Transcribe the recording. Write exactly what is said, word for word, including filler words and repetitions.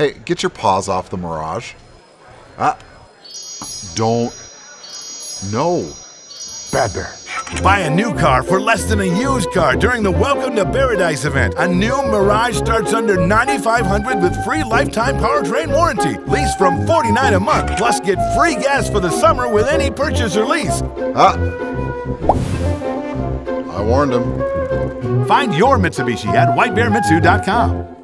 Hey, get your paws off the Mirage. Ah. Don't. No. Bad Bear. Buy a new car for less than a used car during the Welcome to Paradise event. A new Mirage starts under ninety-five hundred dollars with free lifetime powertrain warranty. Lease from forty-nine dollars a month. Plus get free gas for the summer with any purchase or lease. Ah. I warned him. Find your Mitsubishi at white bear mitsu dot com.